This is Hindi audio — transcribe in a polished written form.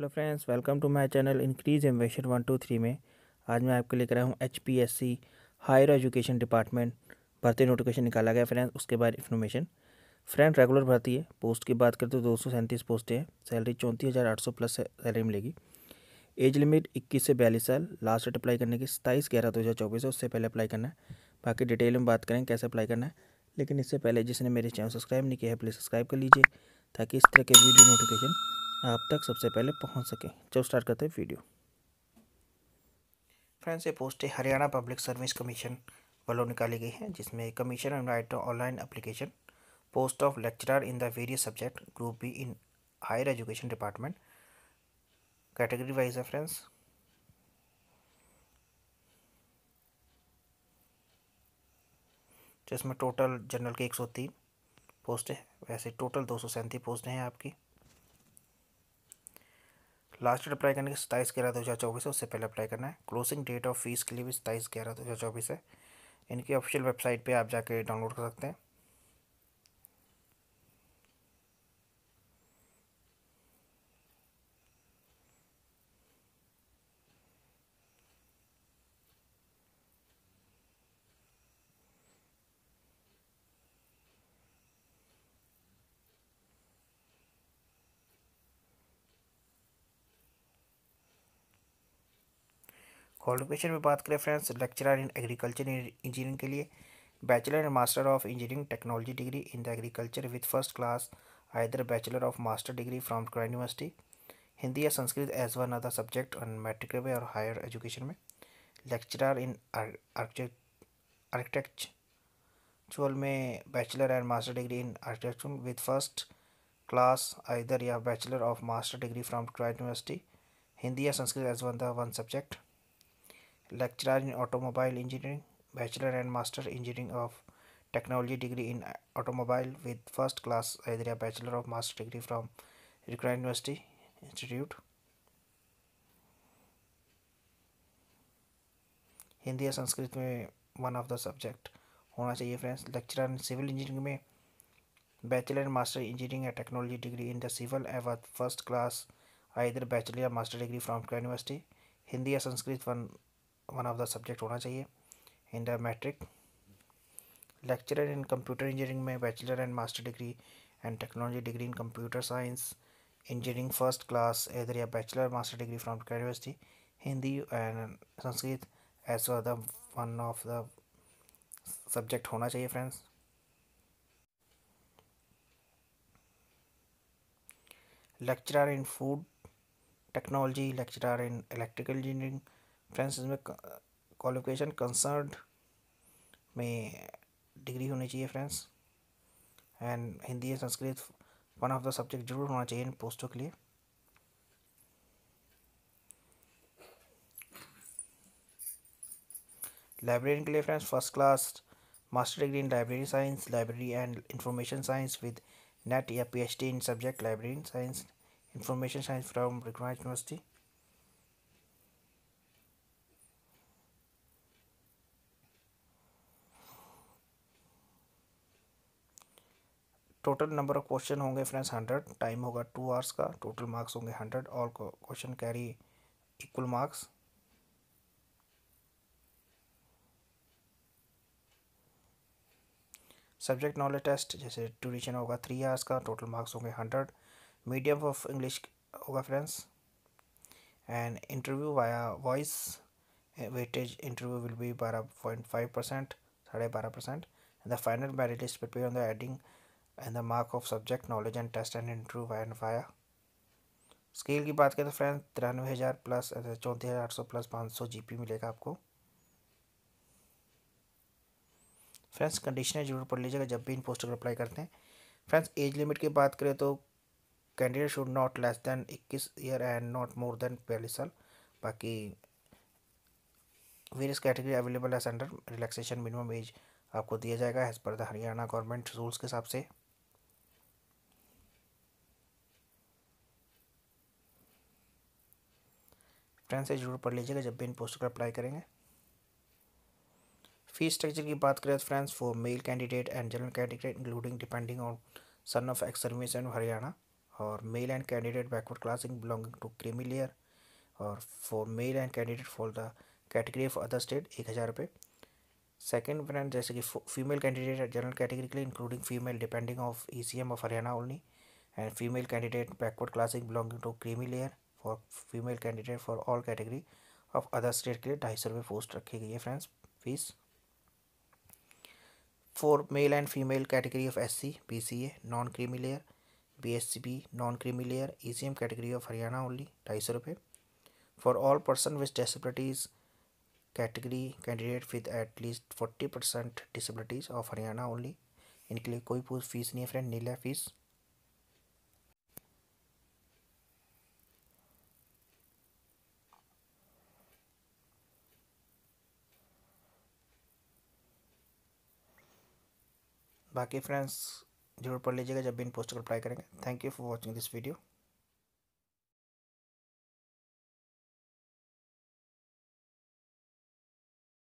Hello friends, welcome to my channel increase invention 123 में आज मैं आपके लिए कर रहा हूँ एचपीएससी हायर एजुकेशन डिपार्टमेंट भर्ती नोटिफिकेशन निकाला गया फ्रेंड्स। उसके बाद इन्फॉर्मेशन फ्रेंड, रेगुलर भर्ती है। पोस्ट की बात करते तो 237 पोस्टें हैं। सैलरी 34,800 प्लस सैलरी मिलेगी। एज लिमिट 21 से 42 साल। लास्ट डेट अप्लाई करने की 27/11/2024 है, उससे पहले अप्लाई करना है। बाकी डिटेल में बात करें कैसे अप्लाई करना है, लेकिन इससे पहले जिसने मेरे चैनल सब्सक्राइब नहीं किया है प्लीज़ सब्सक्राइब कर लीजिए ताकि इस तरह के वीडियो नोटिफिकेशन आप तक सबसे पहले पहुंच सके। चलो स्टार्ट करते हैं वीडियो। फ्रेंड्स, ये पोस्टें हरियाणा पब्लिक सर्विस कमीशन वालों निकाली गई हैं, जिसमें commission and right online application post of lecturer in the various subject group B in higher education department category wise है फ्रेंड्स। जिसमें टोटल जनरल के 103 पोस्ट है, वैसे टोटल 237 पोस्टें हैं आपकी। लास्ट डेट अप्लाई करने की 27/11/2024 है, उससे पहले अप्लाई करना है। क्लोजिंग डेट ऑफ फीस के लिए भी 27/11/2024 है। इनकी ऑफिशियल वेबसाइट पे आप जाके डाउनलोड कर सकते हैं। क्वालिफिकेशन में बात करें friends, lecturer in agriculture engineering के लिए bachelor and master of engineering technology degree in the agriculture with first class either bachelor of master degree from कुरान यूनिवर्सिटी। हिंदी या Sanskrit as one other subject on matric वे और हायर एजुकेशन में। लेक्चरर इन आर्किटेक्चुअल में bachelor and master degree in architecture with first class either या bachelor of master degree from कुरान यूनिवर्सिटी। हिंदी या Sanskrit as one the one subject. Lecturer in automobile engineering bachelor and master engineering of technology degree in automobile with first class either bachelor of master degree from रिक्राइन यूनिवर्सिटी इंस्टीट्यूट। हिंदी या संस्कृत में वन ऑफ द सब्जेक्ट होना चाहिए friends. Lecturer in civil engineering में bachelor and master engineering and technology degree in the civil and first class either bachelor या मास्टर डिग्री फ्रॉम रिक्राइन यूनिवर्सिटी। हिंदी या Sanskrit one of the subject होना चाहिए in the matric. Lecturer in computer engineering में bachelor and master degree and technology degree in computer science engineering first class either या bachelor master degree from university. Hindi and Sanskrit as the one of the subject होना चाहिए friends. Lecturer in food technology lecturer in electrical engineering friends, इसमें क्वालिफिकेशन कंसर्न में डिग्री होनी चाहिए फ्रेंड्स। एंड हिंदी या Sanskrit one of the subject जरूर होना चाहिए इन पोस्टों के लिए। लाइब्रेरी के लिए friends, first class master degree in library science library and information science with NET या PhD in subject library science information science from recognised university. Total number of question होंगे फ्रेंड्स 100। टाइम होगा 2 आवर्स का। टोटल मार्क्स होंगे 100। All question carry equal marks. Subject knowledge test जैसे ड्यूरेशन होगा 3 आवर्स का। टोटल मार्क्स होंगे 100। मीडियम ऑफ इंग्लिश होगा friends. And interview via voice weightage interview will be 12.5% 12.5%। The final merit list prepare on the adding and the mark of subject knowledge and test and interview and via. Scale की बात करें तो फ्रेंड्स 93,000 प्लस 34,800 प्लस 500 जीपी मिलेगा आपको फ्रेंड्स। कंडीशनें जरूर पढ़ लीजिएगा जब भी इन पोस्टों पर अप्लाई करते हैं फ्रेंड्स। एज लिमिट की बात करें तो candidate should not less than 21 year and not more than 42 साल। बाकी various category available age under relaxation minimum age आपको दिया जाएगा as per the Haryana government rules के हिसाब से। फ्रेंड्स, से जरूर पढ़ लीजिएगा जब भी इन पोस्ट पर अप्लाई करेंगे। फीस स्ट्रक्चर की बात करें तो friends for male candidate and general candidate including depending on son of ex service and Haryana और male and candidate backward classing belonging to creamy layer और for male and candidate for the category of other state 1000 रुपये। सेकेंड ब्रांड जैसे कि फीमेल कैंडिडेट जनरल कैटेगरी के लिए including female depending of ECM of Haryana only and female candidate backward classing belonging to creamy layer for female candidate for all category of other state के लिए 250 रुपये पोस्ट रखी गई है friends fees. For male and female category of SC BCA non creamy layer BSc non creamy layer ECM category of Haryana only 250 रुपये। For all person with disabilities category candidate with at least 40% disabilities of Haryana only, इनके लिए कोई फीस नहीं है फ्रेंड, नीला फीस। बाकी फ्रेंड्स जरूर पढ़ लीजिएगा जब भी इन पोस्ट को अप्लाई करेंगे। Thank you for watching this video.